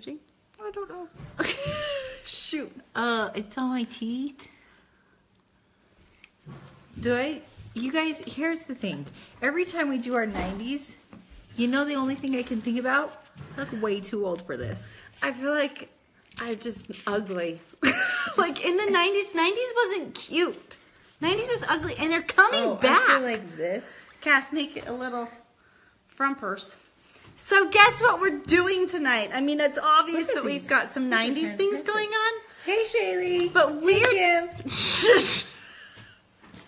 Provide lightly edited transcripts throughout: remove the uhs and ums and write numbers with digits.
searching? I don't know. Shoot. It's on my teeth. Do I? You guys, here's the thing. Every time we do our 90s, you know the only thing I can think about? I look way too old for this. I feel like I'm just ugly. Like in the 90s, 90s wasn't cute. 90s was ugly, and they're coming back. I feel like this. Cass, make it a little frumpers. So guess what we're doing tonight? I mean, it's obvious that we've got some 90s things going on. Hey, Shaylee. But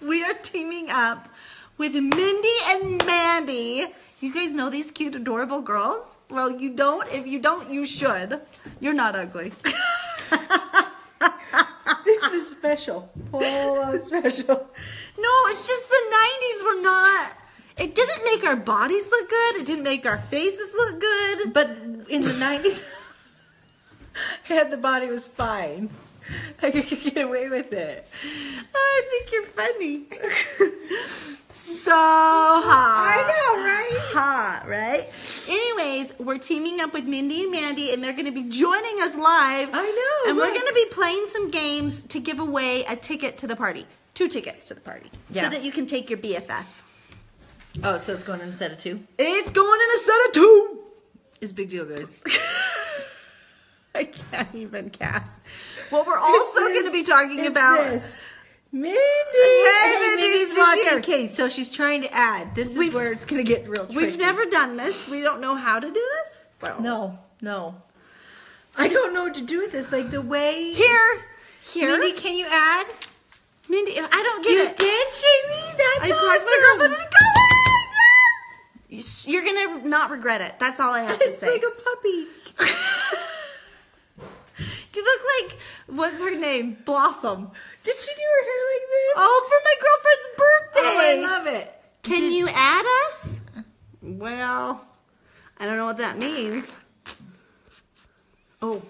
we are teaming up with Mindy and Mandy. You guys know these cute, adorable girls? Well, you don't. If you don't, you should. You're not ugly. This is special. Whole out special. No, it's just the 90s were not... It didn't make our bodies look good. It didn't make our faces look good. But in the 90s, the body was fine. I could get away with it. I think you're funny. So hot. I know, right? Hot, right? Anyways, we're teaming up with Mindy and Mandy, and they're going to be joining us live. I know. And we're going to be playing some games to give away a ticket to the party. 2 tickets to the party. Yeah. So that you can take your BFF. Oh, so it's going in a set of 2? It's going in a set of 2! It's a big deal, guys. I can't even cast. What we're also going to be talking about... This. Mindy! Hey, Mindy's watching. Okay, so she's trying to add. This is where it's going to get real tricky. We've never done this. We don't know how to do this. So. No, no. I don't know what to do with this. Like the way... Here. Mindy, can you add? Mindy, I don't get it. You did, Shaylee? That's awesome. I talked about it. You're going to not regret it. That's all I have to say. It's like a puppy. You look like, what's her name? Blossom. Did she do her hair like this? Oh, for my girlfriend's birthday. Oh, I love it. Can you add us? Well, I don't know what that means. Oh.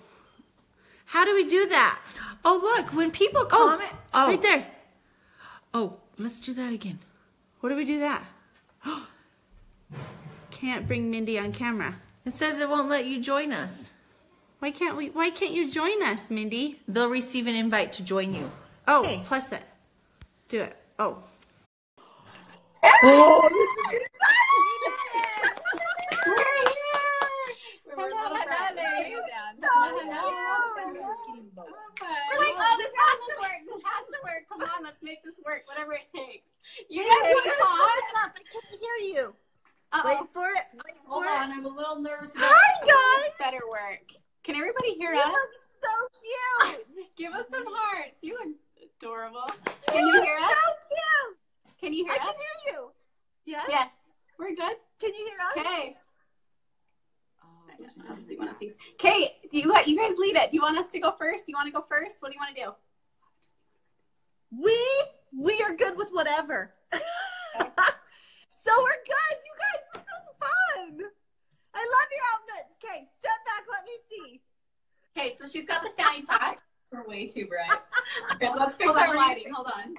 How do we do that? Oh, look. When people comment. Oh. Right there. Oh, let's do that again. What do we do that? Oh. Can't bring Mindy on camera. It says it won't let you join us. Why can't you join us, Mindy? They'll receive an invite to join you. Oh, hey. Plus it. Do it. Oh. Oh, this is exciting! Hello, Hanani. We're like, oh, this has to work. This has to work. Come on, let's make this work. Whatever it takes. You guys are going to turn this up. I can't hear you. Wait for it. Hold on. I'm a little nervous. Hi, guys. Better work. Can everybody hear us? You look so cute. Give us some hearts. You look adorable. Can you hear us? So cute. Can you hear us? I can hear you. Yes. Yes. We're good. Can you hear us? Okay. Oh, just obviously one of these. Kate, you guys lead it. Do you want us to go first? Do you want to go first? What do you want to do? We are good with whatever. Okay. So we're good. You guys, this is fun. I love your outfits. Okay, step back. Let me see. Okay, so she's got the fanny pack. We're way too bright. Okay, let's fix our lighting. Hold on.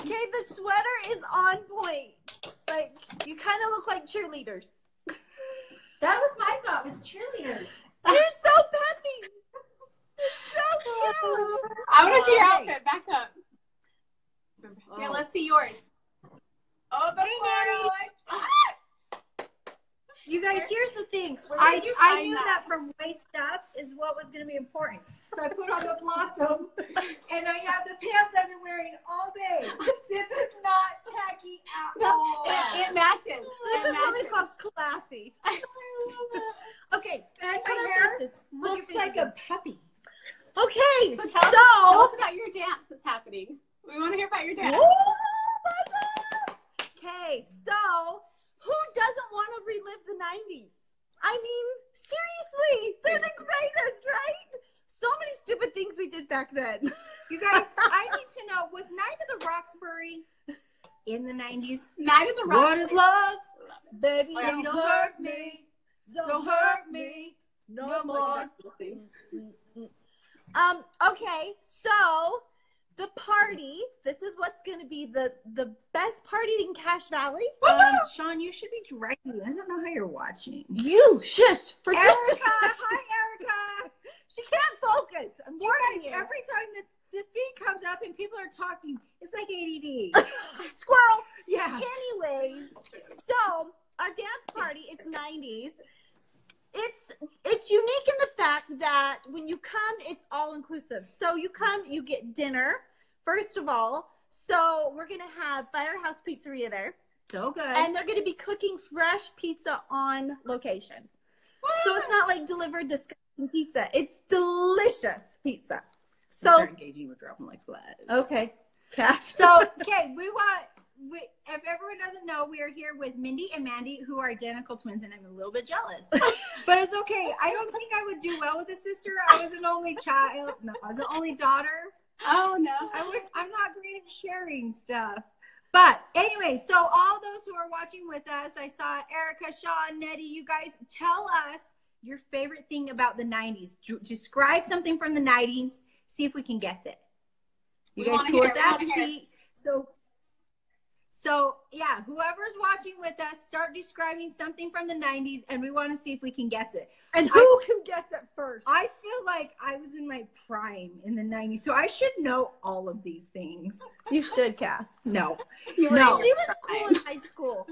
Okay, the sweater is on point. Like, you kind of look like cheerleaders. That was my thought, was cheerleaders. You're so peppy. It's so cute. I want to see your outfit. Back up. Yeah, let's see yours. Oh, the you guys, here's the thing. I knew that from waist up is what was going to be important. So I put on the blossom, and I have the pants I've been wearing all day. This is not tacky at all. It matches. This is what we call classy. I love it. Okay, and my hair looks like a puppy. Okay, so tell us about your dance that's happening. We want to hear about your dance. Oh, my God. Okay, so who doesn't want to relive the 90s? I mean, seriously, they're the greatest, right? So many stupid things we did back then. You guys, I need to know, was Night of the Roxbury in the 90s? Night of the Roxbury. What is love? Baby, don't hurt me. Don't hurt me. No more. Okay, so... The party, this is what's going to be the best party in Cache Valley. Sean, you should be directing. I don't know how you're watching. You, shush. For Erica, hi, talking. It's like ADD. Squirrel. Yeah. Anyways, so our dance party, it's 90s. It's unique in the fact that when you come, it's all inclusive. So you come, you get dinner, first of all. So we're going to have Firehouse Pizzeria there. So good. And they're going to be cooking fresh pizza on location. What? So it's not like delivered disgusting pizza. It's delicious pizza. So they're engaging. We're dropping like flies. Okay. Cass. So, okay, if everyone doesn't know, we are here with Mindy and Mandy, who are identical twins, and I'm a little bit jealous. But it's okay. I don't think I would do well with a sister. I was an only child. No, I was an only daughter. Oh, no. I'm not great at sharing stuff. But anyway, so all those who are watching with us, I saw Erica, Sean, Nettie, you guys, tell us your favorite thing about the 90s. Describe something from the 90s. See if we can guess it. You guys cool with that? See, so yeah, whoever's watching with us, start describing something from the 90s, and we want to see if we can guess it. And who can guess it first? I feel like I was in my prime in the 90s, so I should know all of these things. You should, Cass. No. You were no. She was cool in high school.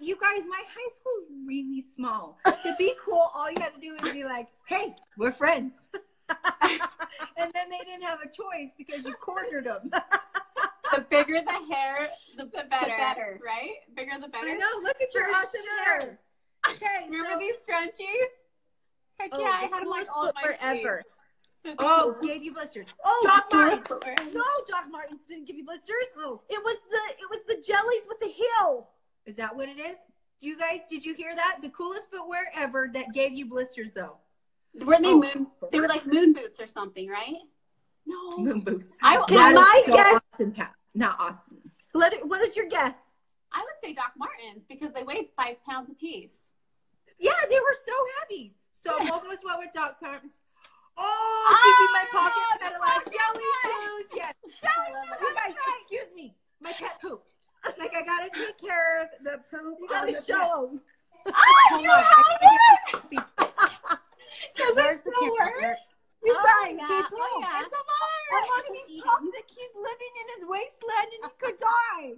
You guys, my high school is really small. To be cool, all you had to do was be like, hey, we're friends. And then they didn't have a choice because you cornered them. The bigger the hair, the better, right? Bigger the better. I know. Look at your awesome hair. Okay, remember these scrunchies? Heck yeah, I had them like all my forever. Oh, gave you blisters. Oh, Doc Martens. No, Doc Martens didn't give you blisters. Oh. It was the jellies with the heel. Is that what it is? You guys, did you hear that? The coolest footwear ever that gave you blisters, though. Were they moon? They were like moon boots or something, right? No, moon boots. My guess. Austin, not Austin. What is your guess? I would say Doc Martens because they weighed 5 pounds a piece. Yeah, they were so heavy. So both of us went with Doc Martens. Oh, she beat my pocket. I like jelly shoes. Yes, jelly shoes. You guys, excuse me. My pet pooped. Like I gotta take care of the poop. You gotta show them. Oh, you have it. Where's the camera? You guys, people. Oh, yeah. It's a bar. He's toxic. He's living in his wasteland and he could die.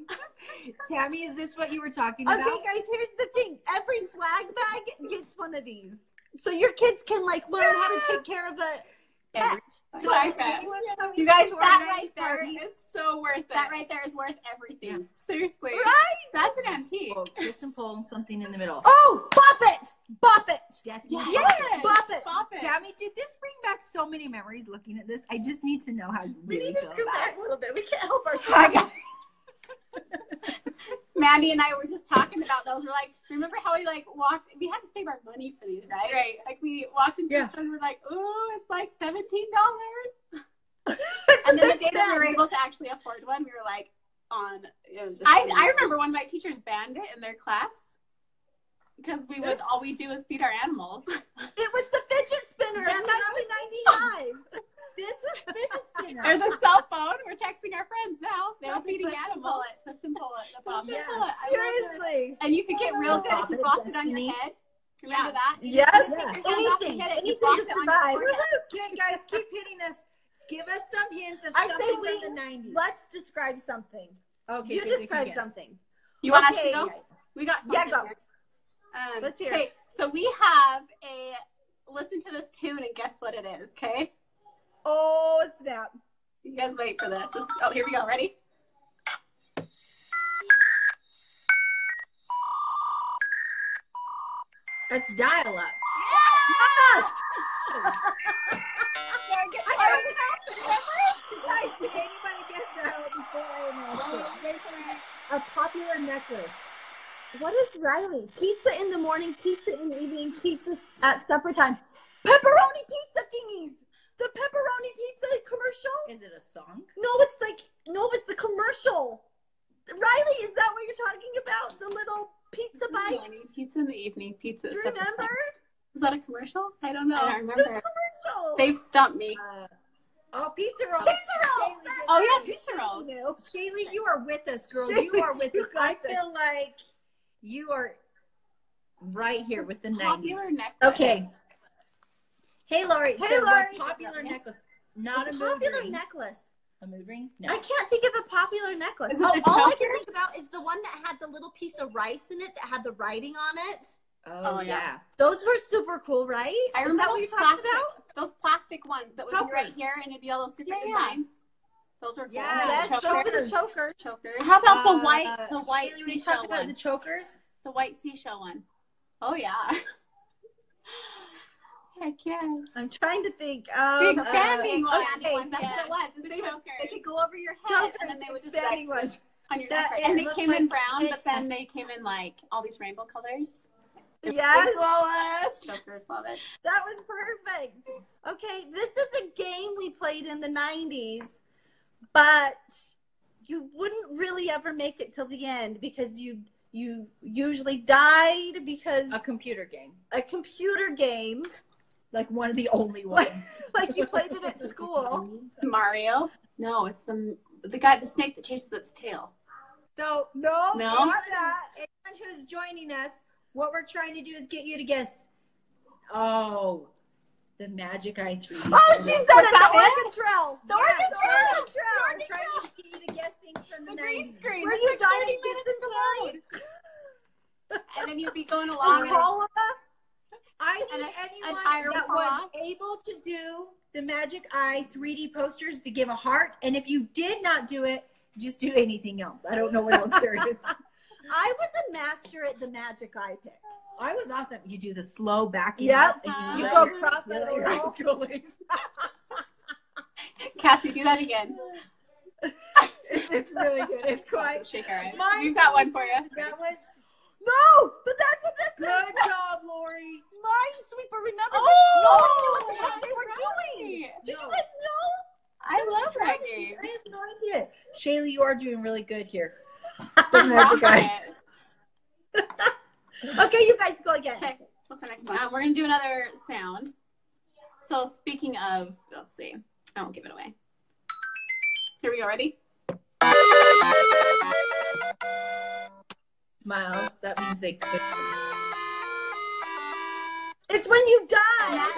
Tammy, is this what you were talking about? Okay, guys, here's the thing. Every swag bag gets one of these. So your kids can, like, learn how to take care of a pet. Swag bag. You guys, that right there is so worth it. That right there is worth everything. Yeah. Seriously. Right? That's an antique. Oh, twist and pull and something in the middle. Oh, bop it. Bop it. Yes. Yes. Bop it. Bop it. Tammy, did this bring back so many memories looking at this? I just need to know how you really feel about it. We need to scoot back a little bit. We can't help ourselves. Mandy and I were just talking about those. We're like, remember how we like walked? We had to save our money for these, right? Right. Like we walked into this one, we're like, ooh, it's like $17. And then the day that we were able to actually afford one, we were like, on. It was just. I remember one of my teachers banned it in their class. Because all we do is feed our animals. It was the fidget spinner in 1995. This was fidget spinner. Or the cell phone. We're texting our friends now. They were feeding animals. Twist and pull it. Seriously. And you could get real good if you bopped it on your head. Remember that? Yes. Anything. Anything to survive. Guys, keep hitting us. Give us some hints of something from the 90s. Let's describe something. Okay. You describe something. You want us to go? We got something. Yeah, go. Let's hear it. So we have listen to this tune and guess what it is, okay? Oh, snap. You guys wait for this. Oh, here we go. Ready? That's dial-up. Yeah! Yes! Guys, did anybody guess dial-up before I announced it? A popular necklace. What is Riley? Pizza in the morning, pizza in the evening, pizza at supper time. Pepperoni pizza thingies. The pepperoni pizza commercial. Is it a song? No, it's like, no, it's the commercial. Riley, is that what you're talking about? The little pizza bite? Pizza in the evening, pizza at supper time. Do you remember? Is that a commercial? I don't know. I don't remember. It was a commercial. They've stumped me. Oh, pizza rolls. Pizza rolls. Oh, yeah, pizza rolls. Shaylee, you are with us, girl. Shaylee, you are with us. I feel like... you are right here with the 90s. Okay. Hey, Lori. Hey, Lori. Popular necklace. Not a popular necklace. A mood ring? No. I can't think of a popular necklace. Oh, all I can think about is the one that had the little piece of rice in it that had the writing on it. Oh, yeah. Those were super cool, right? I remember those plastic ones that would be right here, and it'd be all those different designs. Those were cool. Yeah, those were the chokers. How about the white seashell one? We talked about the chokers. The white seashell one. Oh, yeah. Heck yeah. I'm trying to think. The expanding ones. That's what it was. They could go over your head, and then they would just like, on your neck. And they came in brown, but then they came in like all these rainbow colors. Yes, Wallace. Chokers, love it. That was perfect. Okay, this is a game we played in the 90s, but you wouldn't really ever make it till the end because you usually died because a computer game, like one of the only ones. Like you played it at school. Mario? No, it's the guy, the snake that chases its tail. So no. Not that. Anyone who's joining us. What we're trying to do is get you to guess. Oh, the magic eye 3D. Oh, she said it. The organ trail. We're trying to get you to guess things from the green screen. Where you died in Disneyland. And then you'd be going along. I think anyone that was able to do the magic eye 3D posters to give a heart. And if you did not do it, just do anything else. I don't know what else there is. I was a master at the magic eye picks. I was awesome. You do the slow backing up. And you go across the whole Cassie, do that again. It's really good. It's quite. Shake our head. We've got one for you. That was... No! But that's what this is! Good job, Lori. Minesweeper, remember that nobody knew what the heck they were doing. Did you guys know? I love that game. I have no idea. Shaylee, you are doing really good here. Okay, you guys go again. Okay, what's the next one? We're going to do another sound. So speaking of, let's see. I won't give it away. Here we go. Ready? Smiles. That means they could. It's when you die.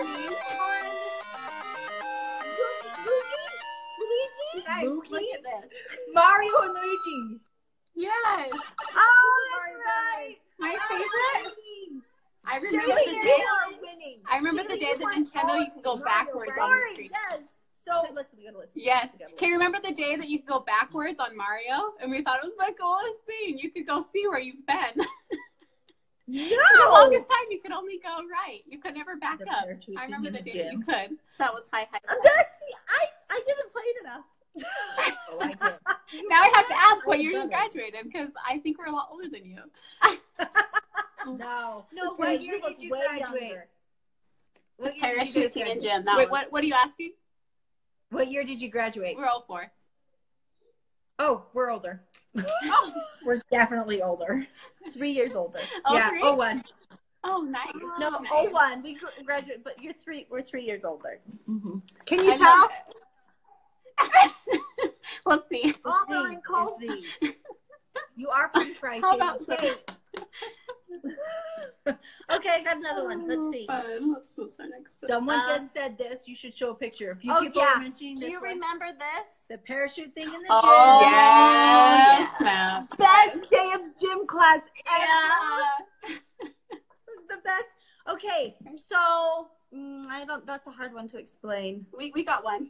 Guys, look at this. Mario and Luigi. Yes. Oh, right. My favorite. I remember the day that Nintendo, you can go backwards on the screen. Yes. So listen, we gotta listen. Yes. Can you remember the day that you could go backwards on Mario? And we thought it was the coolest thing. You could go see where you've been. No. For the longest time, you could only go right. You could never back up. I remember the day that you could. That was high school. I didn't play it enough. Oh, I did. Now I have to ask what year you graduated because I think we're a lot older than you. No. What year did you graduate? Parachuting and gym. Wait, what are you asking? What year did you graduate? We're all 4. Oh, we're older. We're definitely older. 3 years older. Oh, yeah. 3? 01. Oh, nice. No, nice. 01. We graduated, but you're 3. We're 3 years older. Mm-hmm. Can you tell? Let's see. You are pretty fresh. How about Okay, I got another one. Let's see. Let's move to next. Someone just said this. You should show a picture. A few people are mentioning this. Do you remember this? The parachute thing in the gym. Oh, yes. Yeah. Best day of gym class ever. Yeah. This is the best. Okay, so that's a hard one to explain. We got one.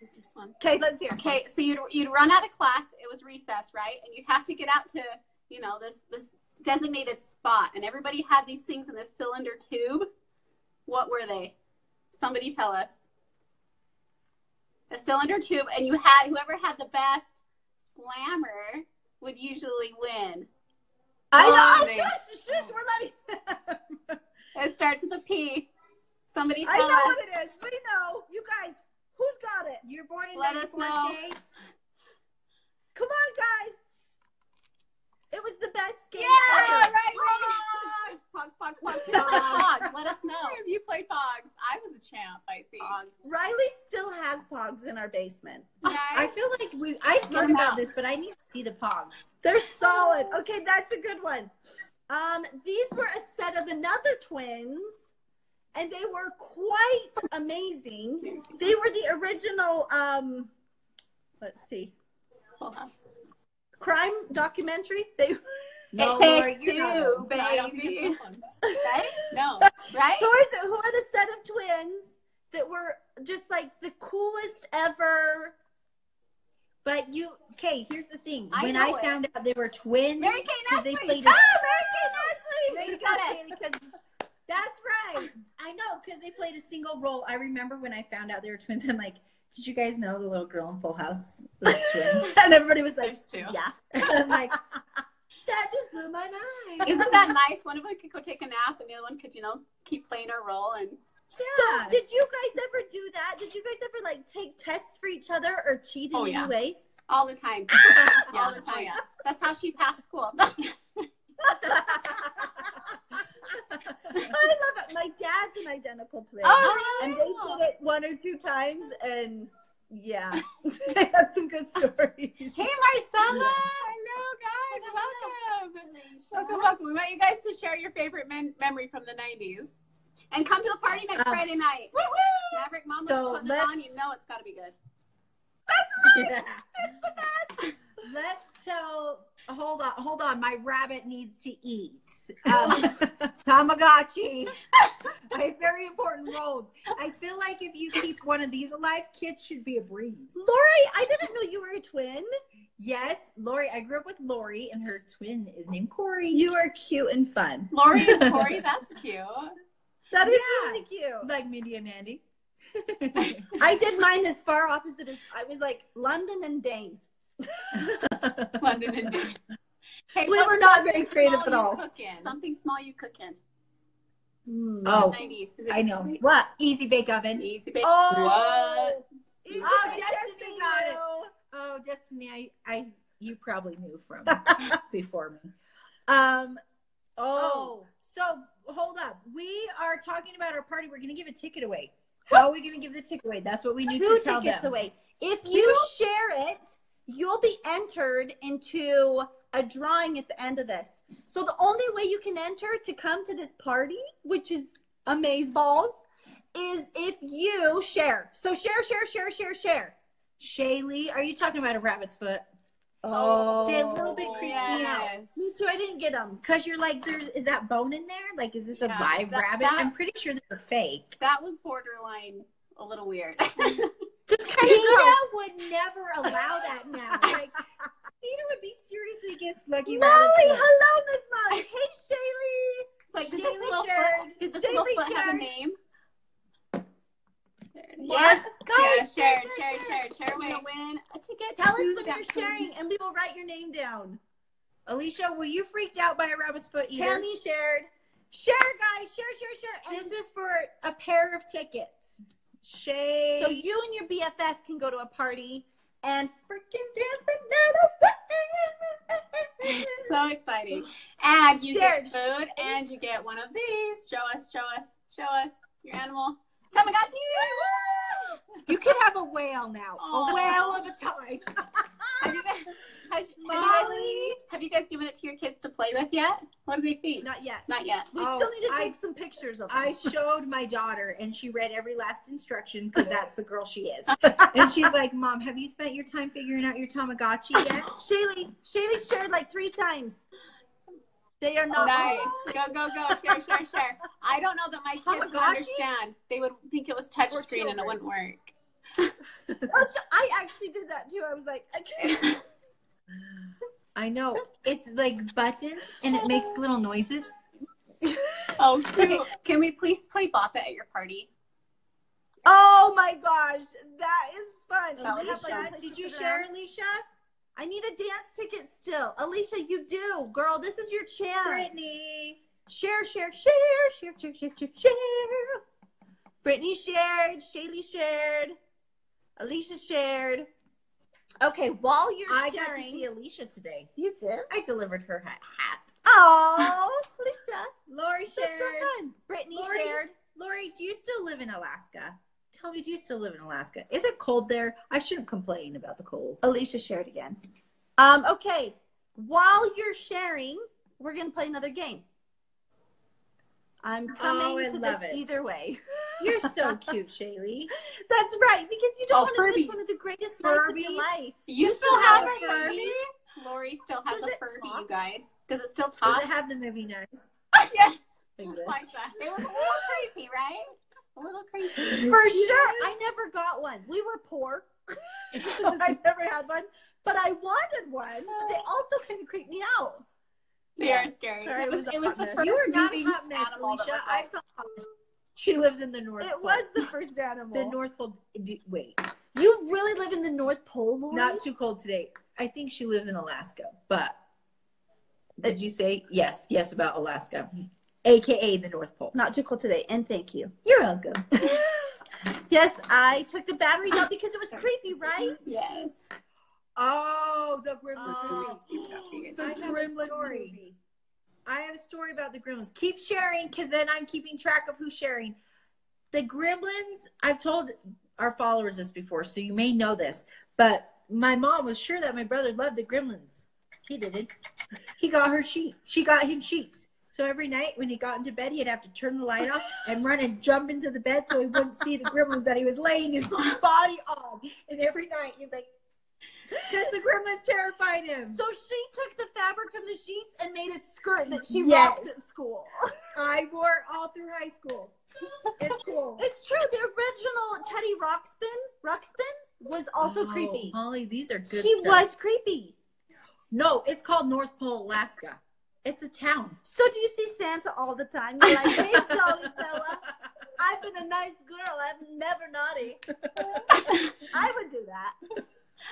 This one. Okay, let's hear. Okay, so you'd run out of class. It was recess, right? And you'd have to get out to, this designated spot. And everybody had these things in this cylinder tube. What were they? Somebody tell us. A cylinder tube, and you had whoever had the best slammer would usually win. We're like. It starts with a P. Somebody tell us. I know what it is. We know. You guys. Who's got it? You're born in 94, Shay. Come on, guys. It was the best game ever. Yeah, right. Pogs. Let us know. If you played Pogs. I was a champ, I think. Pogs. Riley still has Pogs in our basement. Nice. I feel like I've learned about this, but I need to see the Pogs. They're solid. Okay, that's a good one. These were a set of another twins. And they were quite amazing. They were the original Let's see. Hold on. Crime documentary? They... No, it takes Lori, two, baby. No, right? No. Right? Who are the set of twins that were just like the coolest ever? But you, okay, here's the thing. When I found out they were twins. Mary Kay and Ashley. Oh, Mary Kay and Ashley. Because that's right. I know, because they played a single role. I remember when I found out they were twins, I'm like, did you guys know the little girl in Full House was a twin? And everybody was like, yeah. And I'm like, that just blew my mind. Isn't that nice? One of them could go take a nap and the other one could, you know, keep playing her role. And yeah. So did you guys ever do that? Did you guys ever like take tests for each other or cheat in any way? All the time. Yeah, all the time. Yeah. That's how she passed school. I love it. My dad's an identical twin. Oh, and really? They did it 1 or 2 times and yeah. They have some good stories. Hey Marcella. Yeah. Hello guys, welcome. Welcome. We want you guys to share your favorite memory from the 90s. And come to the party next Friday night. Woo-woo! Maverick Mamas comes on, you know it's gotta be good. That's right. It's the best. Let's tell hold on, my rabbit needs to eat. Tamagotchi. I have very important roles. I feel like if you keep one of these alive, kids should be a breeze. Lori, I didn't know you were a twin. Yes, Lori. I grew up with Lori, and her twin is named Corey. You are cute and fun. Lori and Corey, that's cute. That is really cute. Like Mindy and Mandy. I did mine as far opposite as I was like London and Dane. London and Dane. Hey, we were not very creative at all. Something small you cook in. Oh, I know. What? Easy Bake Oven. Easy Bake Oven. Oh, what? Easy Destiny got it. Oh, Destiny, you probably knew from before me. So hold up. We are talking about our party. We're going to give a ticket away. How are we going to give the ticket away? That's what we need to tell them. 2 tickets away. If you share it, you'll be entered into a drawing at the end of this. So the only way you can enter to come to this party, which is amazeballs, is if you share. So share. Shaylee, are you talking about a rabbit's foot? Oh, they're a little bit creepy out. Me too. I didn't get them because you're like, is that bone in there? Like, is this a live rabbit? I'm pretty sure they're fake. That was borderline a little weird. Just kind of would never allow that now. Like, Peter would be seriously against Lucky Molly. Hello, Miss Molly. Hey, Shaylee. It's like, did this little foot have a name? Yes, guys, share. We're gonna win a ticket. Tell us when you're sharing, and we will write your name down. Alicia, were you freaked out by a rabbit's foot either? Tammy shared. Share, guys. Share. And this is for a pair of tickets. Shay. So you and your BFF can go to a party and freaking dance. So exciting! And you get food, and you get one of these. Show us your animal. Tamagotchi! You could have a whale now. Oh. A whale of a toy. Have you guys given it to your kids to play with yet? What do they think? Not yet. We still need to take some pictures of them. I showed my daughter, and she read every last instruction because that's the girl she is. And she's like, Mom, have you spent your time figuring out your Tamagotchi yet? Shaylee shared like 3 times. They are not nice. Go. Share. I don't know that my kids would understand. They would think it was touchscreen and it wouldn't work. I actually did that too. I was like, I can't. I know. It's like buttons and it makes little noises. Oh, cute. Can we please play Bop It at your party? Oh my gosh. That is fun. Did you share, Alicia? I need a dance ticket still. Alicia, you do. Girl, this is your chance. Brittany. Share. Brittany shared. Shaylee shared. Alicia shared. Okay, while you're sharing. I got to see Alicia today. You did? I delivered her hat. Oh, Alicia. Lori shared. That's so fun. Brittany shared. Lori, do you still live in Alaska? Tell me, do you still live in Alaska? Is it cold there? I shouldn't complain about the cold. Alicia shared again. Okay, while you're sharing, we're going to play another game. I'm coming to this either way. You're so cute, Shaylee. That's right, because you don't want to miss one of the greatest nights of your life. You still have a Furby? Lori still has a Furby, you guys. Does it still talk? Does it have the movie nose? Yes. Just like that. It was a little creepy, right? A little crazy. For sure. I never got one. We were poor. I never had one. But I wanted one. But they also kind of creeped me out. They are scary. Sorry, it was the first animal. Alicia. I felt hot. She lives in the North Pole. It was the first animal. The North Pole. Wait. You really live in the North Pole, Lori? Not too cold today. I think she lives in Alaska. But did you say yes? Yes, about Alaska. AKA the North Pole. Not too cold today, and thank you. You're welcome. Yes, I took the batteries out because it was creepy, right? Yes. Oh, the Gremlins movie. The Gremlins movie. I have a story about the Gremlins. Keep sharing, because then I'm keeping track of who's sharing. The Gremlins, I've told our followers this before, so you may know this, but my mom was sure that my brother loved the Gremlins. He didn't. He got her sheets. She got him sheets. So every night when he got into bed, he'd have to turn the light off and run and jump into the bed so he wouldn't see the Gremlins that he was laying his body on. And every night he's like, because the Gremlins terrified him. So she took the fabric from the sheets and made a skirt that she rocked at school. I wore it all through high school. It's cool. It's true. The original Teddy Ruxpin was also creepy. Molly, these are good She was creepy. No, it's called North Pole, Alaska. It's a town. So do you see Santa all the time? You're like, hey, jolly fella, I've been a nice girl. I'm never naughty. I would do that.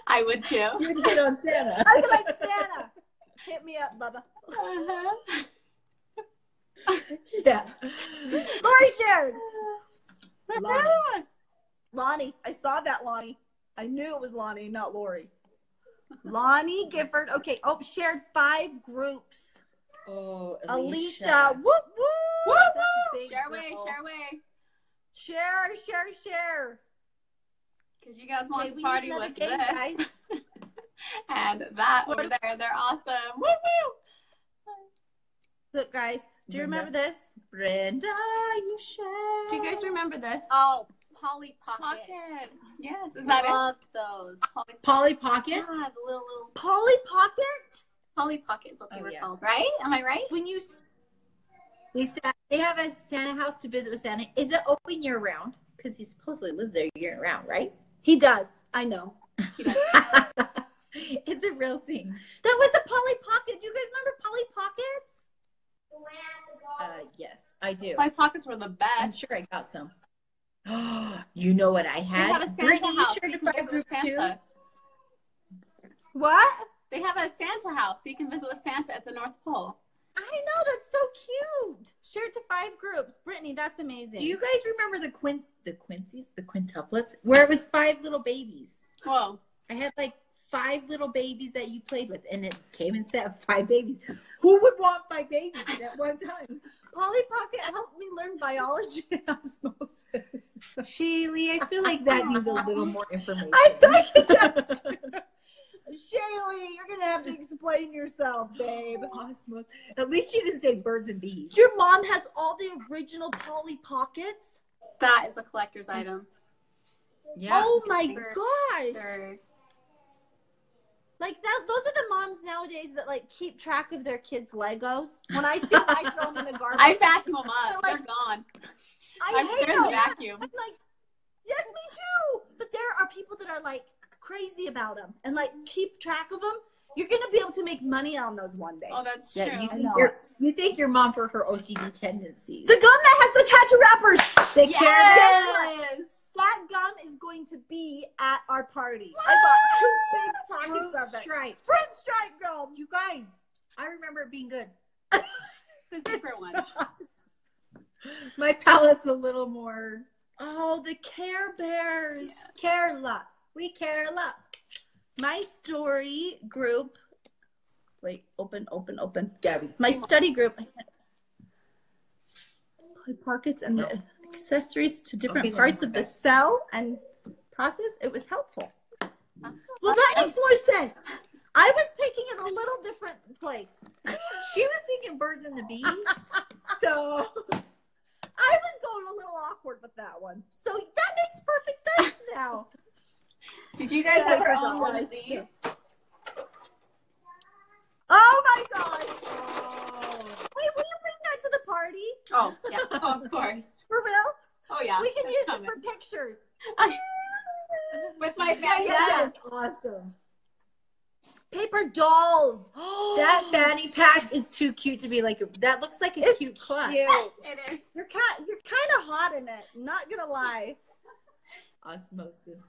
I would too. You'd get on Santa. I'd be like, Santa, hit me up, Bubba. Yeah. Lori shared. Lonnie. I saw that, Lonnie. I knew it was Lonnie, not Lori. Lonnie Gifford. Okay. Oh, shared 5 groups. Oh, Alicia. Whoop, whoop. Whoop, whoop. Share away, share away. Share, share, share. Because you guys want to party with this. Guys. And that over there, they're awesome. Woo, woo. Look, guys, do you remember this? Brenda, you share. Do you guys remember this? Oh, Polly Pockets. Yes, is that it? I loved those. Polly Pocket? Yeah, the little. Polly Pocket? Polly Pocket is what they were called, right? Am I right? When you, Lisa, they have a Santa house to visit with Santa. Is it open year round? Because he supposedly lives there year round, right? He does. I know. He does. It's a real thing. That was a Polly Pocket. Do you guys remember Polly Pockets? Yes, I do. Polly Pockets were the best. I'm sure I got some. You know what I had? They have a Santa house. You sure to visit Santa. What? They have a Santa house, so you can visit with Santa at the North Pole. I know, that's so cute. Shared to 5 groups. Brittany, that's amazing. Do you guys remember the quintuplets, where it was 5 little babies? Whoa. I had like 5 little babies that you played with, and it came and said 5 babies. Who would want 5 babies at one time? Polly Pocket helped me learn biology and osmosis. Shaylee, I feel like that needs a little more information. I think it does too. Shaylee, you're going to have to explain yourself, babe. Awesome. At least you didn't say birds and bees. Your mom has all the original Polly Pockets? That is a collector's item. Yeah. Oh, my gosh. Sure. Like, those are the moms nowadays that, like, keep track of their kids' Legos. When I see them, I throw them in the garbage. I vacuum them up. They're gone. I hate them. They're in the vacuum. I'm like, yes, me too. But there are people that are, like, crazy about them and like keep track of them. You're gonna be able to make money on those one day. Oh, that's true. Yeah, you thank your mom for her OCD tendencies. The gum that has the tattoo wrappers. Yes. That gum is going to be at our party. What? I bought 2 big pockets of it. Fruit stripe gum. You guys, I remember it being good. The zipper one. My palate's a little more. Oh, the Care Bears. Yeah. Carla. We care a lot. My story group. Wait, open. Gabby. My study group. Pockets and the accessories to different parts of the cell and process. It was helpful. Well, that makes more sense. I was taking it a little different place. She was thinking birds and the bees. So I was going a little awkward with that one. So that makes perfect sense now. Did you guys ever own one of these? Oh my gosh. Oh. Wait, will you bring that to the party? Oh, yeah. Oh, of course. For real? Oh, yeah. We can use it for pictures. With my fanny. Yeah, awesome. Paper dolls. That fanny pack is too cute to be like, that looks like a cute clutch. It is. You're kind of hot in it. Not going to lie. Osmosis.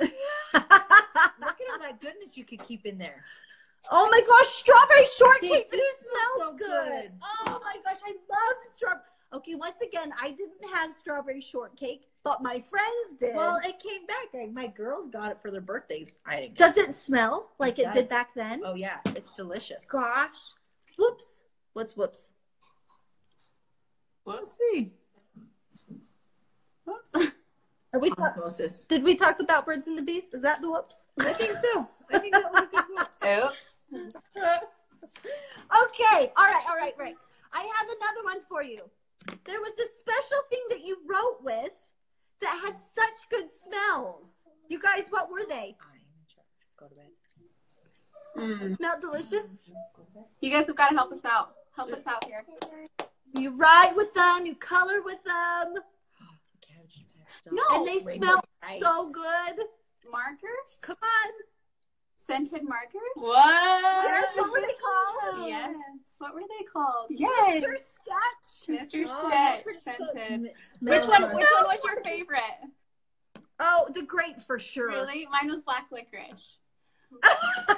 Look at all that goodness you could keep in there. Oh my gosh, strawberry shortcake do smell so good. Oh my gosh, I love strawberry. Okay, once again, I didn't have strawberry shortcake, but my friends did. Well, it came back. Like, my girls got it for their birthdays. I didn't. Does it smell like it did back then? Oh yeah, it's delicious. Gosh. Whoops. What's whoops? Whoopsie. Whoops. Did we talk about Birds and the Beast? Was that the whoops? I think so. I think that was a good whoops. Oops. Okay. All right. I have another one for you. There was this special thing that you wrote with that had such good smells. You guys, what were they? Go to bed. Smelled delicious? You guys have got to help us out. Help us out here. You write with them. You color with them. And they smell so good. Markers? Come on. Scented markers? What? Yes, what were they called? Yes. What were they called? Yes. Mr. Sketch. Mr. Sketch. Scented. Which one was your favorite? Oh, the grape for sure. Really? Mine was black licorice. Oh.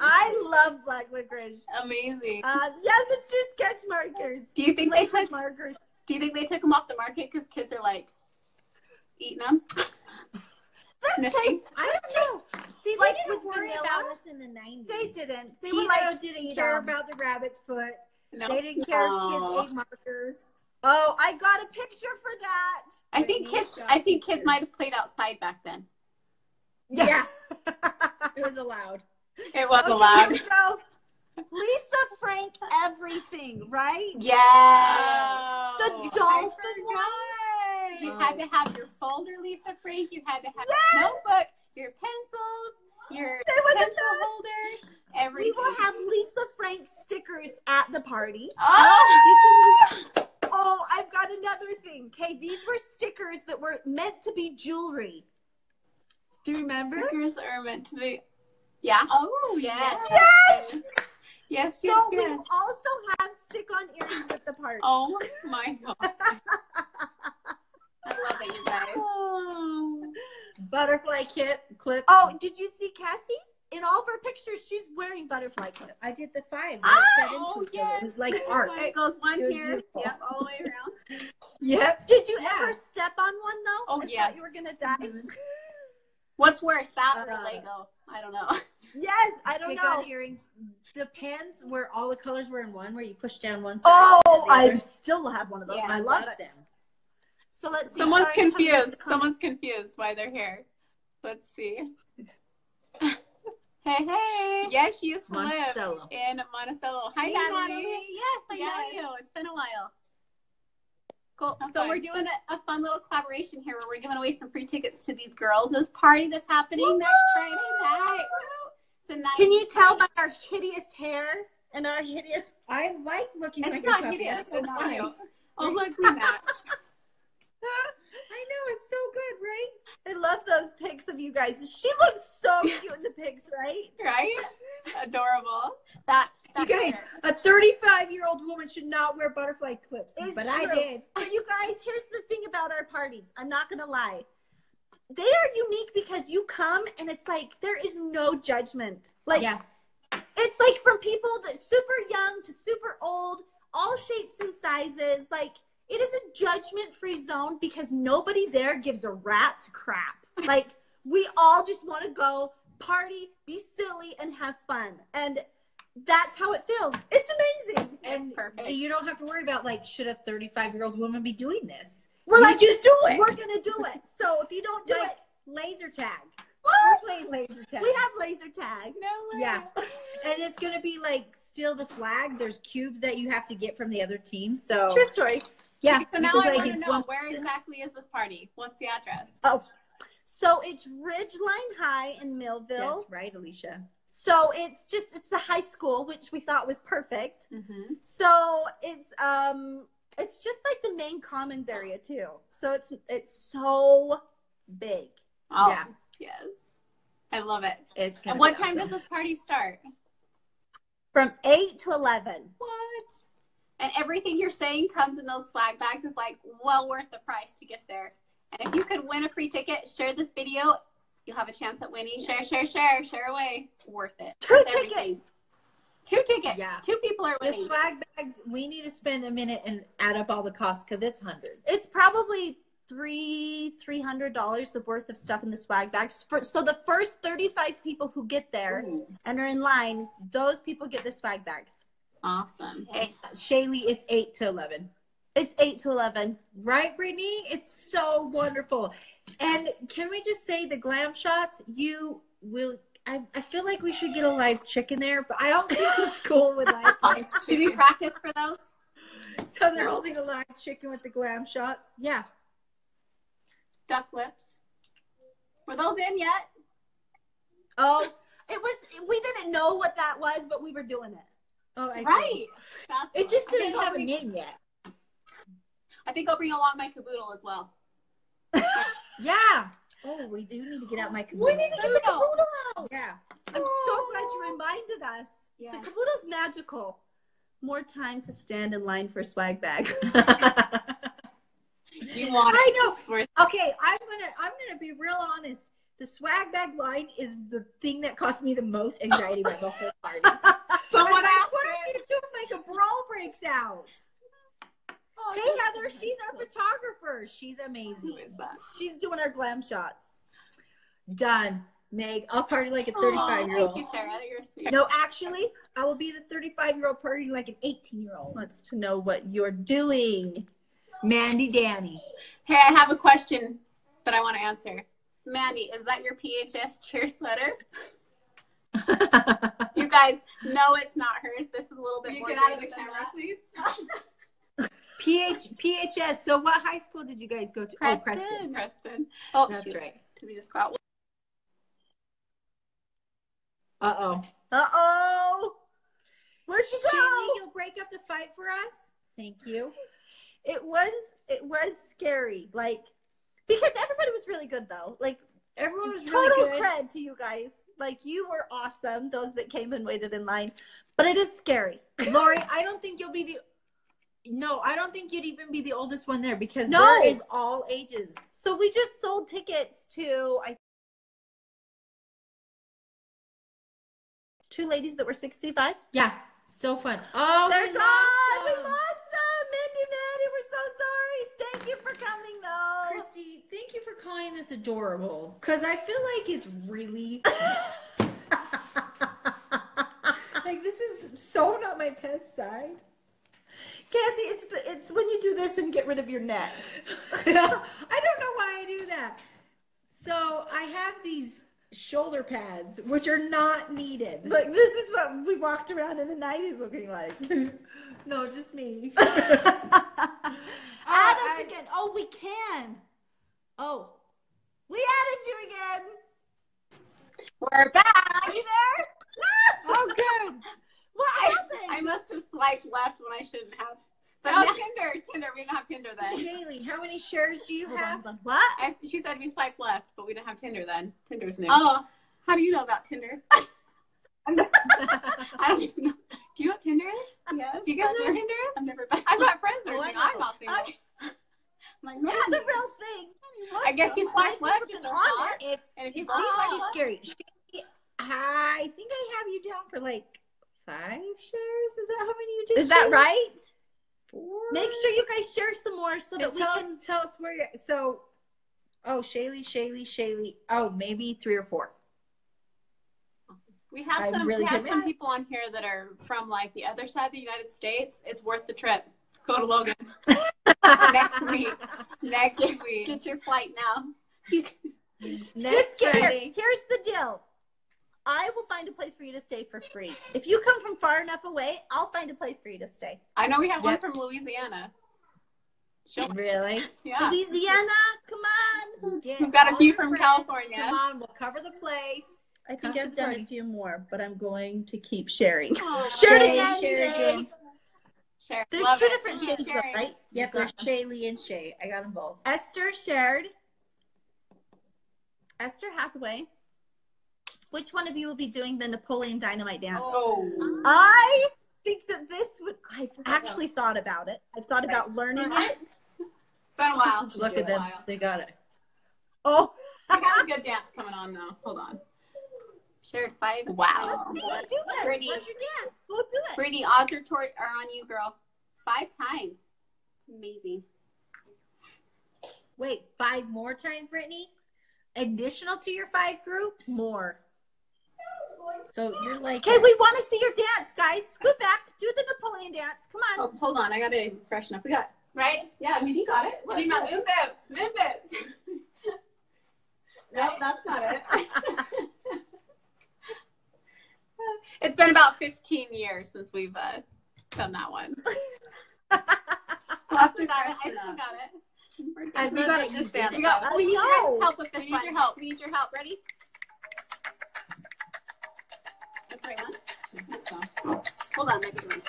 I love black licorice. Amazing. Yeah, Mr. Sketch markers. Do you think they took markers? Do you think they took them off the market because kids are like eating them? See, they didn't worry about us in the 90s. They didn't. They were like, didn't care about the rabbit's foot. No. They didn't care if kids ate markers. Oh, I got a picture for that. I think kids might have played outside back then. Yeah. It was allowed. It was allowed. So, Lisa Frank everything, right? Yeah. The dolphin one. You had to have your folder, Lisa Frank. You had to have your notebook, your pencils, your pencil holder, everything. We will have Lisa Frank stickers at the party. Oh, oh, I've got another thing. Okay, these were stickers that were meant to be jewelry. Do you remember? Stickers are meant to be. Yeah. Oh, yes. Yes. Yes, yes, so yes. We also have stick-on earrings at the party. Oh my god! I love it, you guys. Oh. Butterfly clip. Oh, did you see Cassie? In all of her pictures, she's wearing butterfly clips. I did the 5. Oh yes. It was like art. It goes one here, yep, all the way around. Yep. Did you ever step on one though? Oh yes. I thought you were gonna die. Mm-hmm. What's worse, that or Lego? I don't know. Yes, I don't know. Stick-on earrings. Depends where all the colors were in one, where you push down one side. Oh, I still have one of those. Yeah, I love them. So let's see. Someone's confused. Someone's confused why they're here. Let's see. Hey, hey. Yes, she used to live in Monticello. Hi, Natalie. Yes, I know you. It's been a while. Cool. Okay. So we're doing a fun little collaboration here where we're giving away some free tickets to these girls' party that's happening next Friday night. Can you tell by our hideous hair and our hideous? I like looking like a puppy. It's not hideous. It's cute. Oh, look at that. I know. It's so good, right? I love those pics of you guys. She looks so cute in the pics, right? Right? Adorable. That you guys, hair. A 35-year-old woman should not wear butterfly clips. It's but true. I did. But you guys, here's the thing about our parties. I'm not going to lie. They are unique because you come and it's like there is no judgment. Like it's like from people that super young to super old, all shapes and sizes. Like it is a judgment-free zone because nobody there gives a rat's crap. Like we all just want to go party, be silly, and have fun. And that's how it feels. It's amazing. It's perfect. You don't have to worry about like should a 35-year-old woman be doing this? We're like, just do it. We're going to do it. So if you don't do it, laser tag. We're playing laser tag. We have laser tag. No way. Yeah. And it's going to be like still the flag. There's cubes that you have to get from the other team. So true story. Yeah. So now I want to know, where exactly is this party? What's the address? Oh, so it's Ridgeline High in Millville. That's right, Alicia. So it's just, it's the high school, which we thought was perfect. Mm-hmm. So it's just like the main commons area too. So it's so big. Oh, yeah. Yes. I love it. It's and what awesome. Time does this party start? From 8 to 11. What? And everything you're saying comes in those swag bags. It's like well worth the price to get there. And if you could win a free ticket, share this video. You'll have a chance at winning. Share. Share away. Worth it. Two tickets. Yeah. Two people are winning. The swag bags, we need to spend a minute and add up all the costs because it's hundreds. It's probably $300 worth of stuff in the swag bags. So the first 35 people who get there and are in line, those people get the swag bags. Awesome. Hey, Shaylee, it's 8 to 11. It's 8 to 11. Right, Brittany? It's so wonderful. And can we just say the glam shots, you will... I feel like we should get a live chicken there, but I don't think the school would like it. Should we practice for those? So they're holding a live chicken with the glam shots. Yeah. Duck lips. Were those in yet? Oh, it was... We didn't know what that was, but we were doing it. Oh, I right. It just didn't have a name yet. I think I'll bring along my caboodle as well. Yeah. Oh, we do need to get out my caboodle. We need to get the caboodle out. Yeah. I'm so glad you reminded us. Yeah. The caboodle's magical. More time to stand in line for swag bag. You want it. I know. Okay, I'm gonna be real honest. The swag bag line is the thing that cost me the most anxiety about the whole party. Someone asked, what are you doing? Like a brawl breaks out. Oh, hey, Heather, she's our photographer. She's amazing. She's doing our glam shots. Done. Meg, I'll party like a 35-year-old. Thank you, Tara. You're sweet. No, actually, I will be the 35-year-old party like an 18-year-old. Wants to know what you're doing. Mandy Danny. Hey, I have a question that I want to answer. Mandy, is that your PHS cheer sweater? You guys, no, it's not hers. This is a little bit more. You get out of the camera, please. PHS. So what high school did you guys go to? Preston. Oh, Preston. Oh, that's shoot. Right. Did we just go out? Uh-oh. Where'd you go? Shaylee, you'll break up the fight for us? Thank you. It was scary. Like, because everybody was really good, though. Like, everyone was really good. Total cred to you guys. Like, you were awesome, those that came and waited in line. But it is scary. Lori, I don't think you'll be the... No, I don't think you'd even be the oldest one there because there is all ages. So we just sold tickets to two ladies that were 65. Yeah, so fun. Oh, they're gone. We lost them. Mindy, we're so sorry. Thank you for coming, though. Christy, thank you for calling this adorable because I feel like it's really... like, this is so not my pest side. Cassie, it's when you do this and get rid of your neck. I don't know why I do that. So I have these shoulder pads, which are not needed. Look, this is what we walked around in the 90s looking like. No, just me. Add us again. Oh, we can. Oh, we added you again. We're back. Are you there? Oh, good. What happened? I must have swiped left when I shouldn't have. But no, Tinder. We didn't have Tinder then. Shaylee, how many shares do you have? What? She said we swiped left, but we didn't have Tinder then. Tinder's new. Oh, how do you know about Tinder? I don't even know. Do you know what Tinder is? Yes. Do you guys know what Tinder is? I've never been. I've got friends that are not single. Okay. Like, that's a real thing. I guess you swipe left and on it. And if you think she's scary, I think I have you down for like 5 shares? Is that how many you did? Is that right? 4? Make sure you guys share some more so that we can tell us where you're. So, oh, Shaylee. Oh, maybe 3 or 4. We have some people on here that are from like the other side of the United States. It's worth the trip. Go to Logan. Next week. Get your flight now. Just get her. Here's the deal. I will find a place for you to stay for free. If you come from far enough away, I'll find a place for you to stay. I know we have one from Louisiana. She'll really? Yeah. Louisiana, come on. We've got a few from California. Come on, we'll cover the place. I think I've done a few more, but I'm going to keep sharing. Share again. Share. There's two different Shays, right? Yep, there's Shaylee and Shay. I got them both. Esther shared. Esther Hathaway. Which one of you will be doing the Napoleon Dynamite dance? Oh. I think that this would, I've actually thought about it. I've thought about learning it. It's been a while. Look at them. They got it. Oh. We got a good dance coming on, though. Hold on. Shared 5. Wow. Let's see you do it. Brittany, what's your dance? We'll do it. Brittany, odds are on you, girl. 5 times. It's amazing. Wait, 5 more times, Brittany? Additional to your 5 groups? More. So you're like, okay, we want to see your dance, guys. Scoot back, do the Napoleon dance. Come on. Oh, hold on, I gotta freshen up. We got Yeah, I mean, you got it. What do you mean? Moon boots, moon boots. Nope, that's not it. It's been about 15 years since we've done that one. I still got it. I still got it. We got this dance. We need your guys' help with this one. We need your help. We need your help. Ready? So. Hold on, let me do it.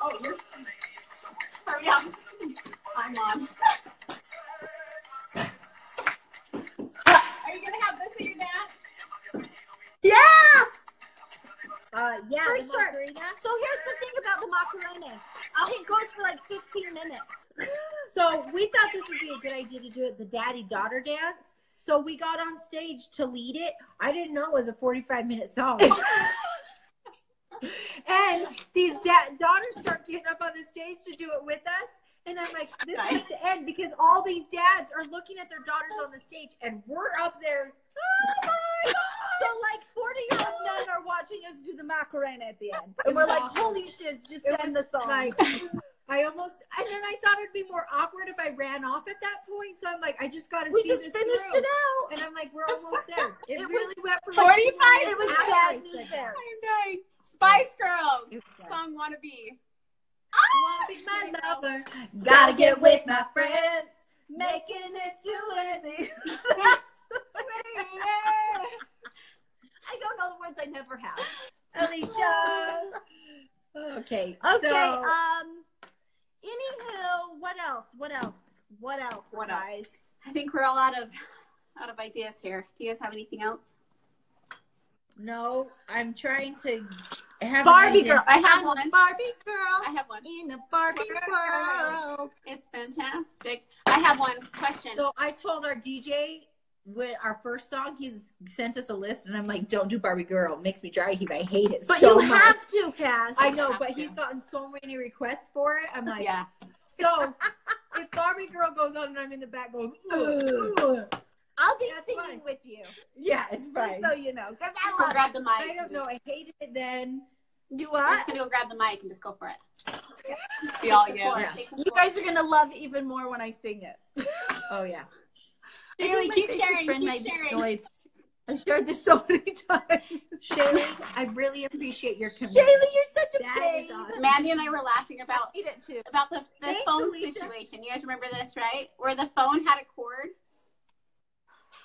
Oh, you're hurry up. I'm on. Are you gonna have this in your dance? Yeah. Yeah. For sure. Macarena. So here's the thing about the Macarena. It goes for like 15 minutes. So we thought this would be a good idea to do it, the daddy-daughter dance. So we got on stage to lead it. I didn't know it was a 45-minute song. And these daughters start getting up on the stage to do it with us. And I'm like, this has to end because all these dads are looking at their daughters on the stage and we're up there. Oh my God. So like 40-year-old men are watching us do the Macarena at the end. And we're like, holy shit, just end the song. Nice. I almost, and then I thought it'd be more awkward if I ran off at that point. So I'm like, I just got to see this through. We just finished it out. And I'm like, we're almost there. It really went for like 45. It was bad news there. I'm dying. Spice Girls. Song Wannabe. Oh, wanna be my lover. Gotta get with my friends. Making it too easy. I don't know the words. I never have. Alicia. Okay. Okay. So, anywho, what else? What else? What else, guys? I think we're all out of ideas here. Do you guys have anything else? No, I'm trying to have Barbie Girl. I have one. Barbie Girl. I have one. In a Barbie world. It's fantastic. I have one question. So I told our DJ with our first song, he's sent us a list, and I'm like, don't do Barbie Girl. It makes me dry heave. I hate it so much. But you have to, Cass. I know, but he's gotten so many requests for it. I'm like, yeah. So if Barbie Girl goes on and I'm in the back going, ugh. I'll be singing with you. Yeah, it's fine. Just so you know, because I love grab the mic. I don't know. I hated it then. You what? I'm just going to go grab the mic and just go for it. Be all you. Yeah. You guys are going to love it even more when I sing it. Oh, yeah. Shaylee, keep sharing. Keep sharing. I shared this so many times. Shaylee, I really appreciate your commitment. Shaylee, you're such a babe. Awesome. Mandy and I were laughing about it too. About the phone situation. You guys remember this, right? Where the phone had a cord.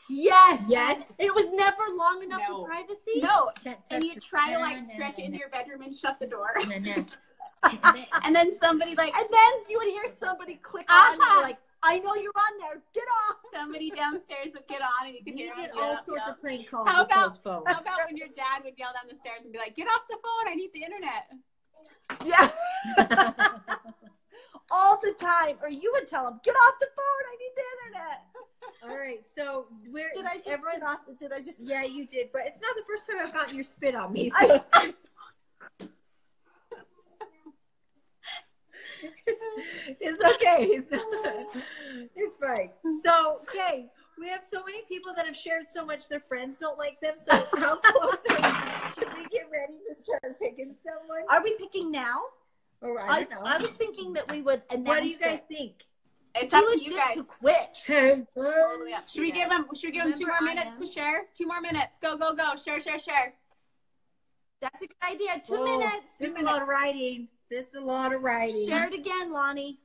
Yes. Yes. It was never long enough for privacy. No. And you try to like stretch it into your bedroom and shut the door. And then somebody like. And then you would hear somebody click on and you're like, I know you're on there. Get off. Somebody downstairs would get on and you could hear them. All sorts of prank calls. How about when your dad would yell down the stairs and be like, get off the phone. I need the internet. Yeah. All the time. Or you would tell him, get off the phone. I need the internet. All right, so where did I just everyone, off? Did I just? Yeah, you did, but it's not the first time I've gotten your spit on me. So. It's okay. It's fine. So okay, we have so many people that have shared so much their friends don't like them. So how close are we? Should we get ready to start picking Are we picking now? Or I don't know. I was thinking that we would announce. What do you guys think? It's up to you guys to quit. Totally up. Should we give them? Should we give them 2 more minutes to share? 2 more minutes. Go, go, go! Share, share, share. That's a good idea. 2 minutes. This is a lot of writing. This is a lot of writing. Share it again, Lonnie.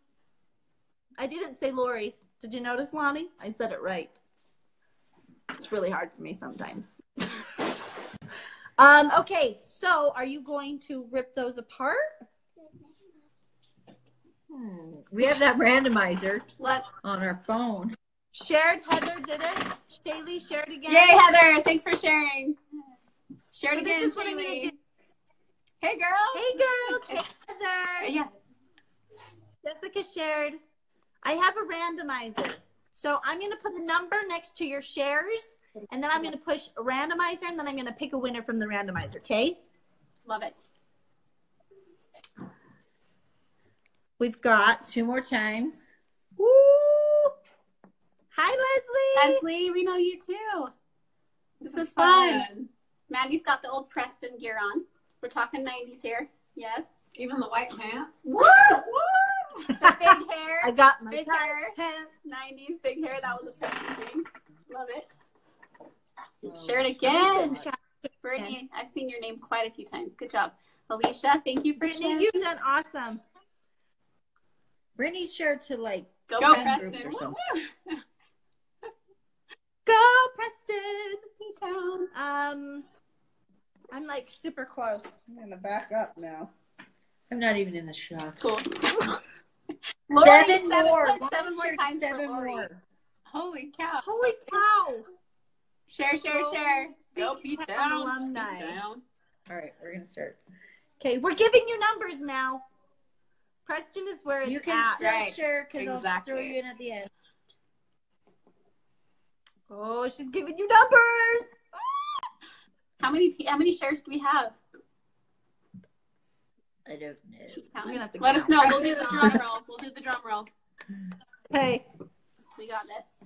I didn't say Lori. Did you notice, Lonnie? I said it right. It's really hard for me sometimes. Okay, so are you going to rip those apart? We have that randomizer on our phone. Shared, Heather did it. Shaylee shared again. Yay, Heather. Thanks for sharing. Shared again, this is what I'm gonna do. Hey, girl. Hey, girls. Hey, Heather. Yeah. Jessica shared. I have a randomizer. So I'm going to put a number next to your shares, and then I'm going to push a randomizer, and then I'm going to pick a winner from the randomizer, okay? Love it. We've got 2 more times. Woo! Hi, Leslie. Leslie, we know you too. This is fun. Mandy's got the old Preston gear on. We're talking 90s here. Yes. Even the white pants. Woo! Woo! The big hair. I got my big hair. 90s big hair. That was a Preston thing. Love it. Oh, share it again. Brittany, I've seen your name quite a few times. Good job. Alicia, thank you for sharing. You've done awesome. Brittany's sure to like go Preston. Groups or something. Go Preston. I'm like super close. I'm gonna back up now. I'm not even in the shot. Cool. Lori, seven more times for Lori. Holy cow! Holy cow! Share, share, share. Go beat down alumni. Beat down. All right, we're gonna start. Okay, we're giving you numbers now. Preston is where it's at. You can still share because I'll throw you in at the end. Oh, she's giving you numbers. How many shares do we have? I don't know. Let us know. We'll do the drum roll. We'll do the drum roll. Hey, we got this.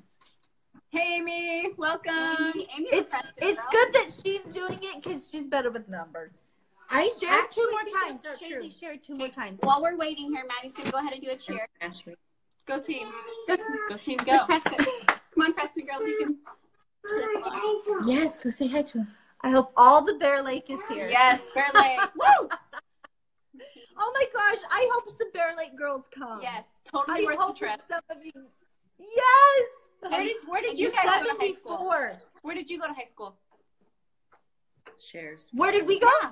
Hey, Amy, welcome. Amy's it's good that she's doing it because she's better with numbers. I shared 2 more times. Shaylee shared 2 more times. While we're waiting here, Maddie's gonna go ahead and do a cheer. Ashley, go team. Go team. Go. Preston. Come on, Preston girls. You can. Yes, go say hi to him. I hope all the Bear Lake is here. Yes, Bear Lake. Woo! Oh my gosh, I hope some Bear Lake girls come. Yes, totally worth the trip. Yes! Where did you guys go to high school? Where did you go to high school? Shares. Where did we go? Yeah.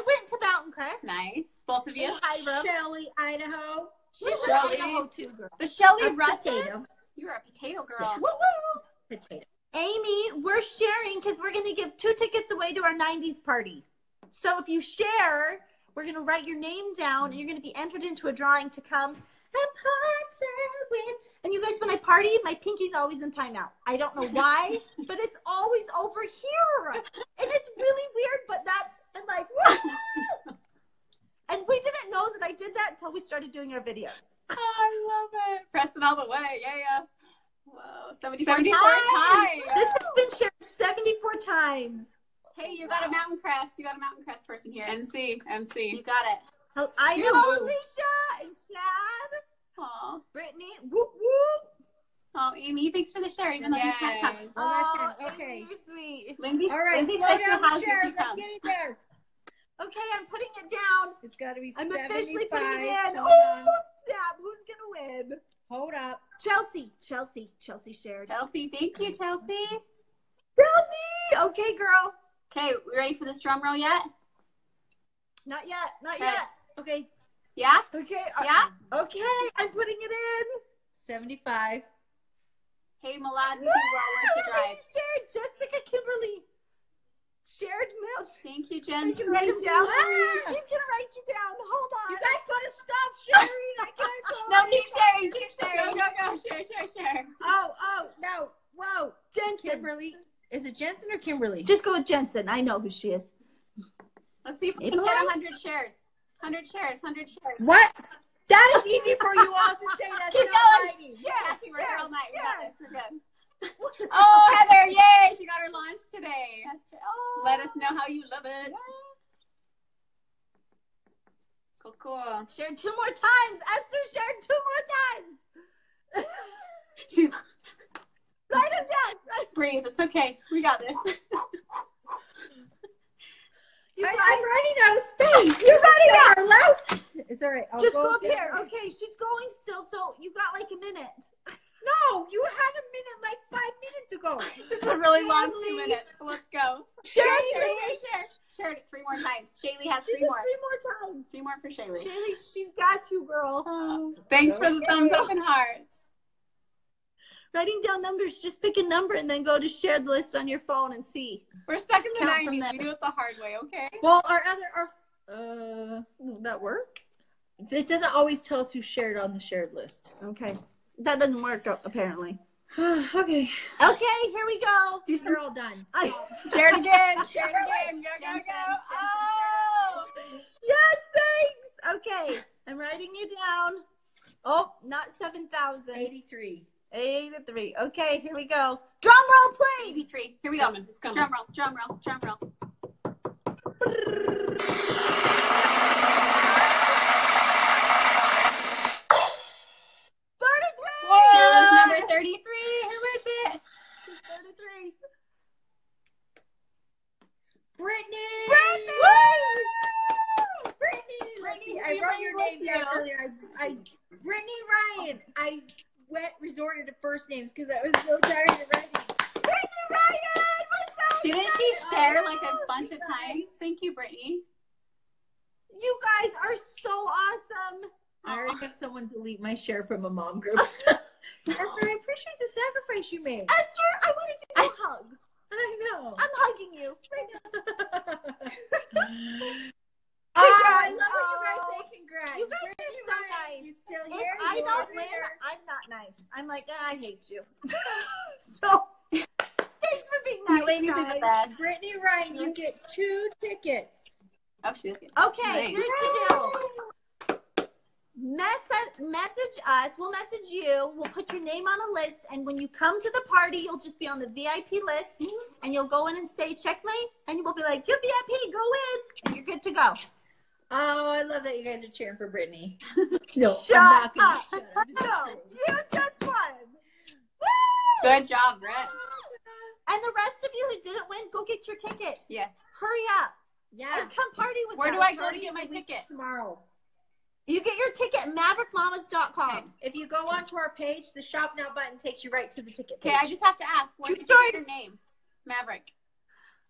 I went to Mountain Crest. Nice. Both of you. Shelley, Idaho. She's in Idaho too, girl. The Shelley Russell. You're a potato girl. Yeah. Woo-woo. Potato. Amy, we're sharing because we're going to give 2 tickets away to our 90s party. So if you share, we're going to write your name down and you're going to be entered into a drawing to come and party with. And you guys, when I party, my pinky's always in timeout. I don't know why, but it's always over here. And it's really weird, but that's, I'm like, woo! And we didn't know that I did that until we started doing our videos. Oh, I love it. Preston all the way. Yeah, yeah. Whoa, 74 times. This has been shared 74 times. Hey, you got a Mountain Crest. You got a Mountain Crest person here. MC. You got it. I know Alicia and Chad. Oh, Brittany. Whoop, whoop. Oh, Amy, thanks for the share, even though you can't come. Oh, okay. You're sweet. Lindsay, all right, Lindsay says she'll house you if you come. Okay, I'm putting it down. It's got to be 75. I'm officially putting it in. Oh, snap. Who's going to win? Hold up. Chelsea shared. Chelsea, thank you, Chelsea. Chelsea! Okay, girl. Okay, we ready for this drum roll yet? Not yet, not yet. Okay. Yeah? Okay. Yeah? Okay, I'm putting it in. 75. Hey, Milan, you are worth the drive. Shared. Jessica Kimberly. Shared milk. Thank you, Jen. You can write them down. She's going to write you down. Hold on. You guys got to stop sharing. I can't go. No, keep sharing. Keep sharing. Go. Share. Oh, no. Whoa. Jensen. Kimberly. Is it Jensen or Kimberly? Just go with Jensen. I know who she is. Let's see if we can get 100 shares. 100 shares. 100 shares. What? That is easy for you all to say. That's keep going. Share. We're good. Oh, Heather, yay, she got her launch today. Let us know how you love it. Cool, cool. Shared two more times. Esther shared two more times. She's write them down. Breathe. It's okay. We got this. I'm running out of space. You're running out. Our last. It's all right. I'll just go up here. Okay, she's going still. So you got like a minute. No, you had a minute like 5 minutes ago. This is a really long 2 minutes. Let's go. Share. Shared it three more times. Shaylee has three more. Three more times. Three more for Shaylee. Shaylee, she's got you, girl. Oh, thanks for the thumbs up and hearts. Writing down numbers, just pick a number and then go to share the list on your phone and see. We're stuck in the 90s. We do it the hard way, okay? Well, our will that work? It doesn't always tell us who shared on the shared list. Okay. That doesn't work, apparently. Okay. Okay, here we go. You're all done. Share it again. Share it again. Go, Jensen, go. Oh! Yes, thanks. Okay. I'm writing you down. Oh, not 7,000. 83. 83. Okay, here we go. Drum roll, please. 83. Here we go. It's coming. Drum roll. Drum roll. Drum roll. Fearless number 33. Who is it? It's 33. Brittany. Brittany. Brittany. Brittany. I wrote your name down earlier. Brittany Ryan. Resorted to first names because I was so tired of writing. Brittany Ryan! Didn't she share like a bunch of times? Thank you, Brittany. You guys are so awesome. I already have someone delete my share from a mom group. Esther, I appreciate the sacrifice you made. Esther, I want to give you a hug. I know. I'm hugging you right now. Congrats. I love what you guys say. Congrats. You guys are so nice. You're still here. If I don't win, I'm not nice. I'm like, I hate you. So, thanks for being nice, ladies guys. The best. Brittany Ryan, you get 2 tickets. Oh, she okay, nice. Here's the deal. Message us. We'll message you. We'll put your name on a list, and when you come to the party, you'll just be on the VIP list, and you'll go in and say, checkmate, and we'll be like, you're VIP, go in, and you're good to go. Oh, I love that you guys are cheering for Brittany. No, shut up. No, you just won. Woo! Good job, Britt. And the rest of you who didn't win, go get your ticket. Yeah. Hurry up. Yeah. And come party with us. Where do I go to get my ticket? Tomorrow. You get your ticket at maverickmamas.com. Okay. If you go onto our page, the shop now button takes you right to the ticket page. Okay, I just have to ask, what is your name? Maverick.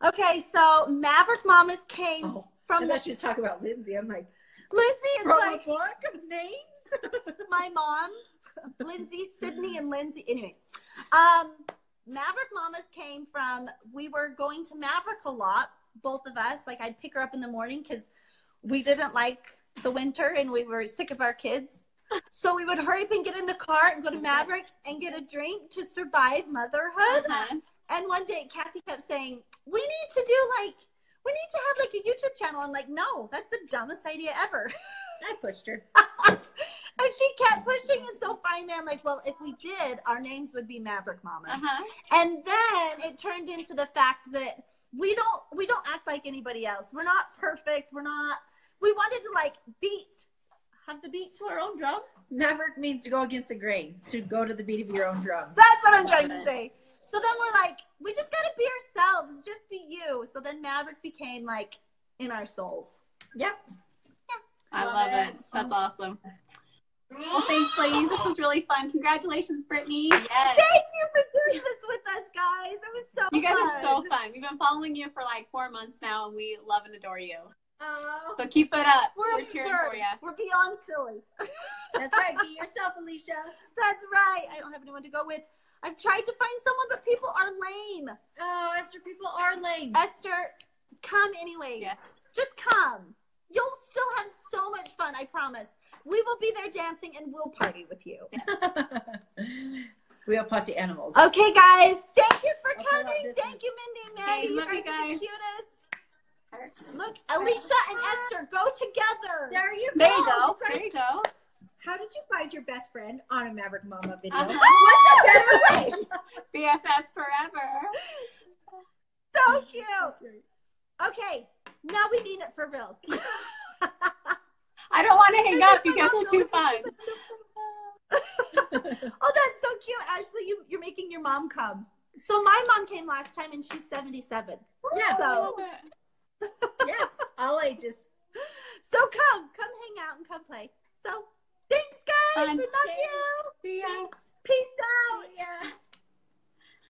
Okay, so Maverick Mamas came... Oh. Let's just talk about Lindsay. I'm like, Lindsay is like a book of names. My mom, Lindsay, Sydney, and Lindsay. Anyways, Maverick Mamas came from. We were going to Maverick a lot, both of us. Like I'd pick her up in the morning because we didn't like the winter and we were sick of our kids. So we would hurry up and get in the car and go to Maverick and get a drink to survive motherhood. And one day, Cassie kept saying, "We need to do like." We need to have, like, a YouTube channel. I'm like, no, that's the dumbest idea ever. I pushed her. And she kept pushing. And so finally, I'm like, well, if we did, our names would be Maverick Mamas. And then it turned into the fact that we don't act like anybody else. We're not perfect. We wanted to, like, have the beat to our own drum. Maverick means to go against the grain, to go to the beat of your own drum. That's what I'm trying to say. So then we're like, we just got to be ourselves. Just be you. So then Maverick became like in our souls. Yep. Yeah. I love it. That's awesome. Well, thanks, ladies. This was really fun. Congratulations, Brittany. Yes. Thank you for doing this with us, guys. It was so fun. You guys are so fun. We've been following you for like 4 months now, and we love and adore you. Oh. So keep it up. We're cheering for you. We're beyond silly. That's right. Be yourself, Alicia. That's right. I don't have anyone to go with. I've tried to find someone, but people are lame. Oh, Esther, people are lame. Esther, come anyway. Yes. Just come. You'll still have so much fun, I promise. We will be there dancing, and we'll party with you. Yes. We are party animals. Okay, guys. Thank you for coming. Thank you, Mindy and Mandy. Hey, you guys are the cutest. Look, Alicia and Esther, go together. There you go. There you go. There you go. How did you find your best friend on a Maverick Mama video? What's a better way? BFFs forever. So cute. Okay, now we mean it for real. I I don't want to hang up because we're too fun. Oh, that's so cute, Ashley. You're making your mom come. So my mom came last time, and she's 77. Yeah. So yeah, all ages. So come hang out and come play. So thanks, guys. Fun. We love you. See ya. Thanks.